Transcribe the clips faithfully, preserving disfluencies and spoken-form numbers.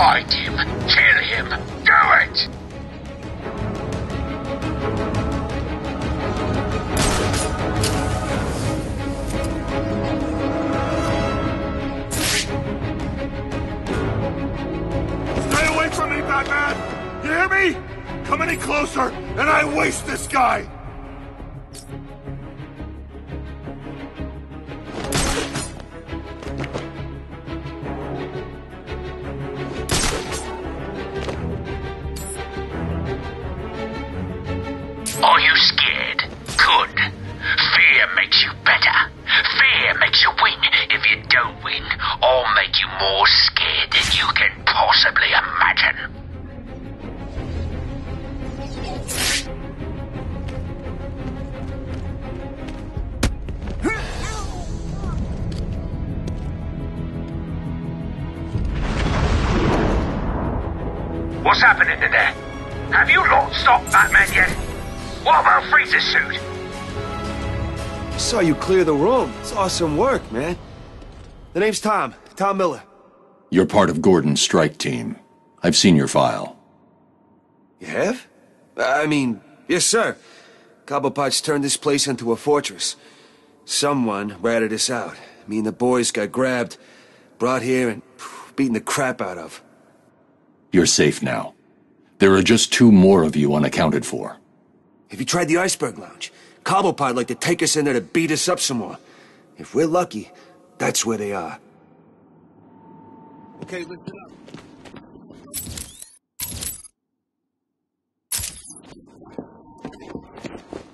Find him. Kill him. Do it! Stay away from me, Batman! You hear me? Come any closer, and I waste this guy! What's happening in there? Have you lot stopped Batman yet? What about Freeze's suit? I saw you clear the room. It's awesome work, man. The name's Tom. Tom Miller. You're part of Gordon's strike team. I've seen your file. You have? I mean, yes, sir. Cobblepot's turned this place into a fortress. Someone ratted us out. Me and the boys got grabbed, brought here, and phew, beaten the crap out of. You're safe now. There are just two more of you unaccounted for. Have you tried the Iceberg Lounge? Cobblepot'd like to take us in there to beat us up some more. If we're lucky, that's where they are. Okay, listen up.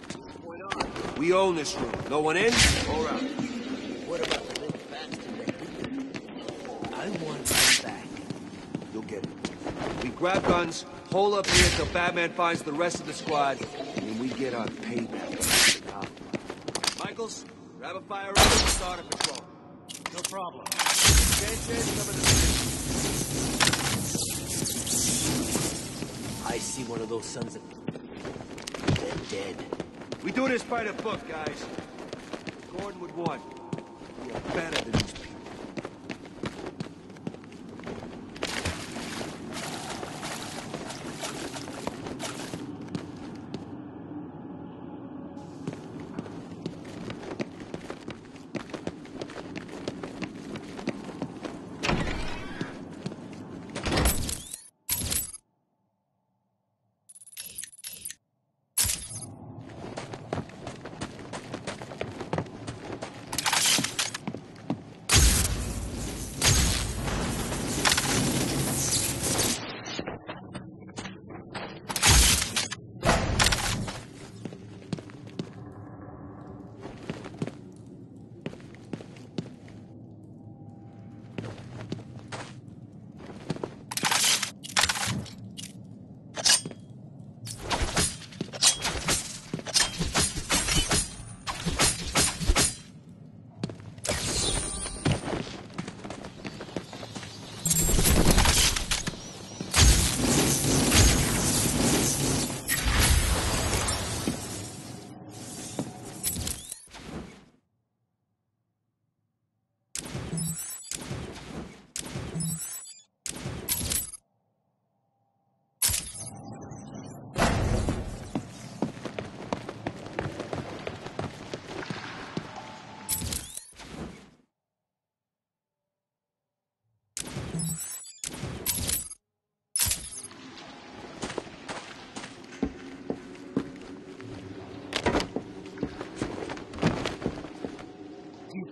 What's going on? We own this room. No one in or out. What about the little bastard? I want him back. You'll get it. We grab guns, hole up here till Batman finds the rest of the squad, and then we get our payback. Michaels, grab a fire and start a patrol. No problem. I see one of those sons of... They're dead. We do this by the book, guys. Gordon would want. We are better than these people.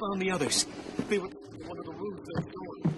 On the others. They were one of the rooms they're going.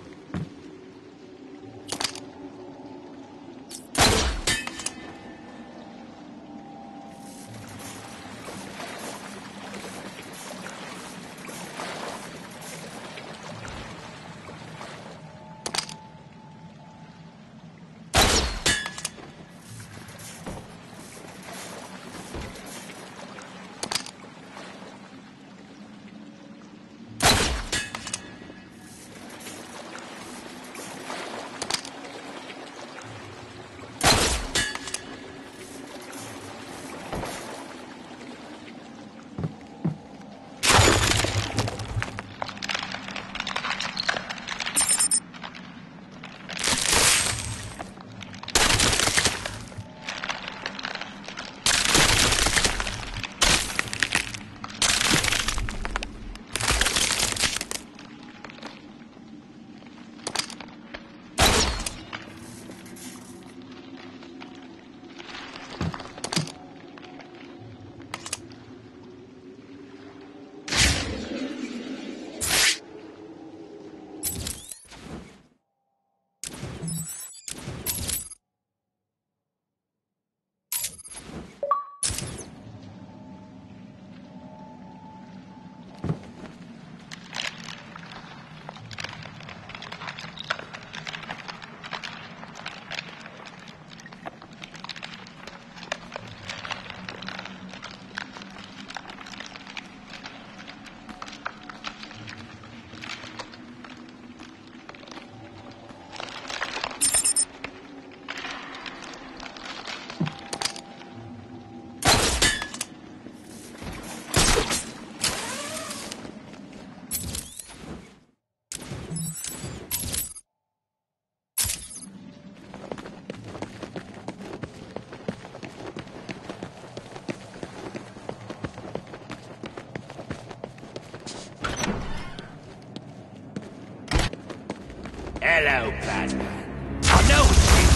Hello, Batman. I know it's you.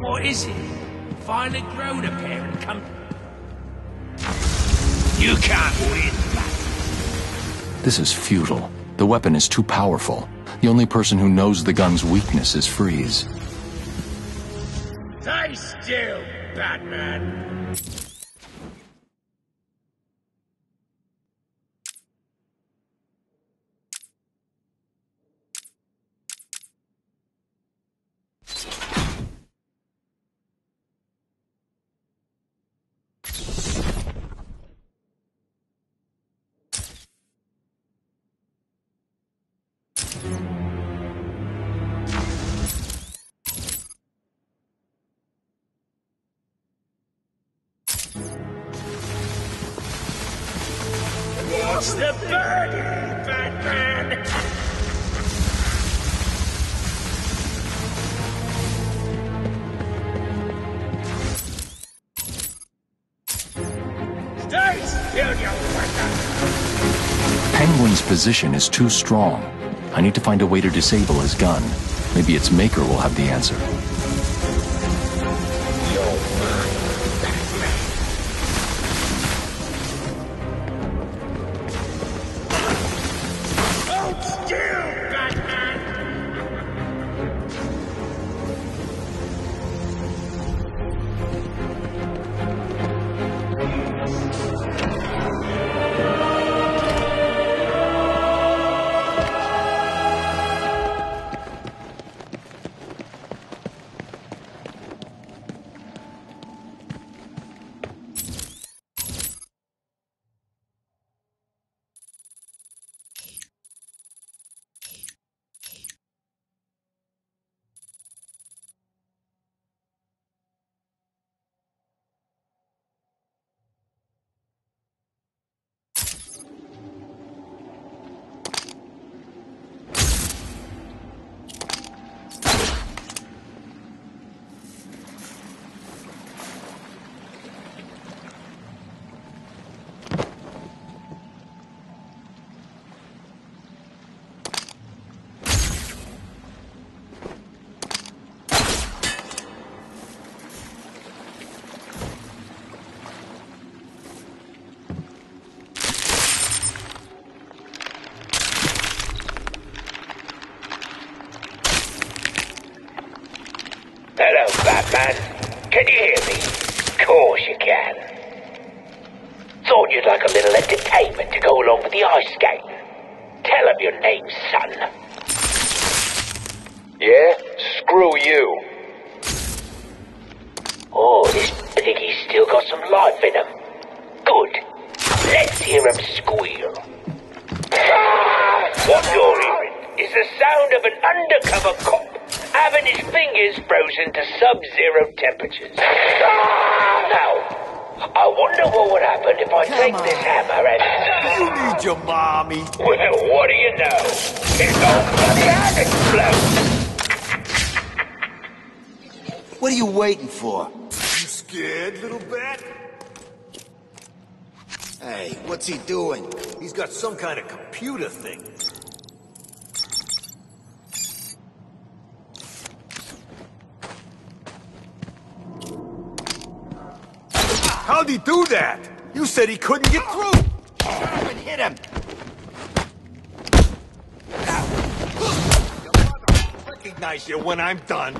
What is it? Finally grown up here and come... You can't win, Batman. This is futile. The weapon is too powerful. The only person who knows the gun's weakness is Freeze. Stay still, Batman. What's the burden, Batman? Stay still, you weapon! Penguin's position is too strong. I need to find a way to disable his gun. Maybe its maker will have the answer. Batman, can you hear me? Of course you can. Thought you'd like a little entertainment to go along with the ice skating. Tell him your name, son. Yeah? Screw you. Oh, this piggy's still got some life in him. Good. Let's hear him squeal. What you're hearing is the sound of an undercover cop having his fingers frozen to sub-zero temperatures. Now, I wonder what would happen if I Come take on. this hammer and... You need your mommy. Well, what do you know? It's all bloody hand explodes. What are you waiting for? You scared, little bat? Hey, what's he doing? He's got some kind of computer thing. How'd he do that? You said he couldn't get through! Shut up and hit him! I'll recognize you when I'm done.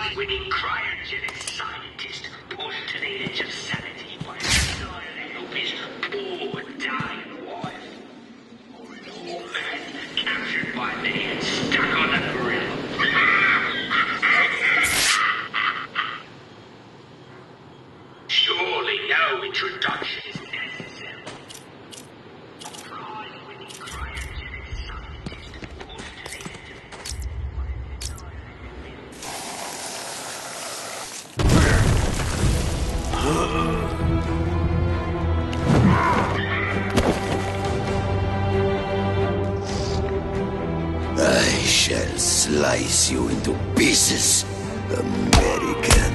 prize-winning cryogenic scientist pushed to the edge of sanity by a desire to help his poor, dying wife. Or an old man captured by me and stuck on a gorilla. Surely no introduction is necessary. A prize-winning cryogenic scientist pushed to the edge of sanity by a desire to help his poor. Uh-oh. I shall slice you into pieces, American.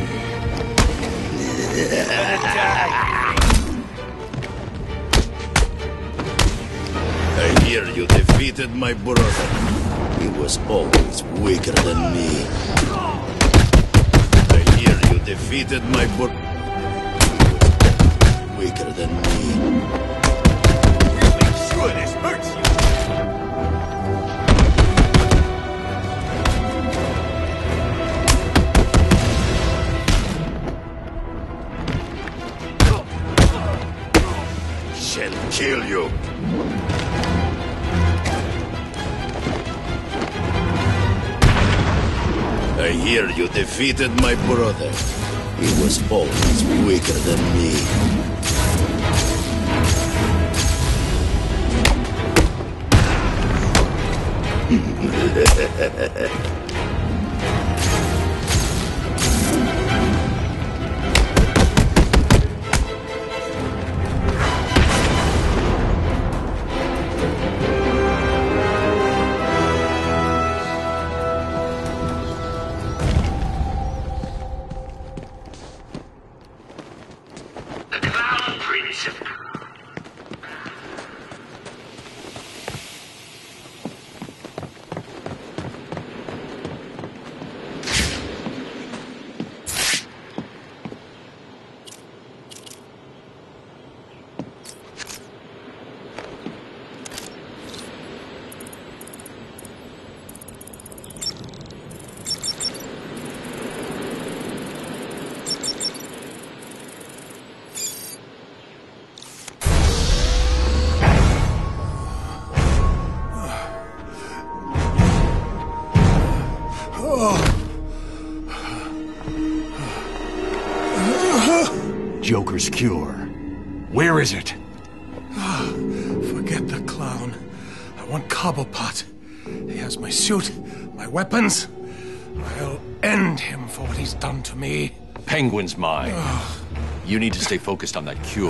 I hear you defeated my brother. He was always weaker than me. I hear you defeated my brother. Weaker than me. You make sure this hurts you. Shall kill you. I hear you defeated my brother. He was always weaker than me. The Clown Prince of Clowns. Joker's cure. Where is it? Oh, forget the clown. I want Cobblepot. He has my suit, my weapons. I'll end him for what he's done to me. Penguin's mine. Oh. You need to stay focused on that cure.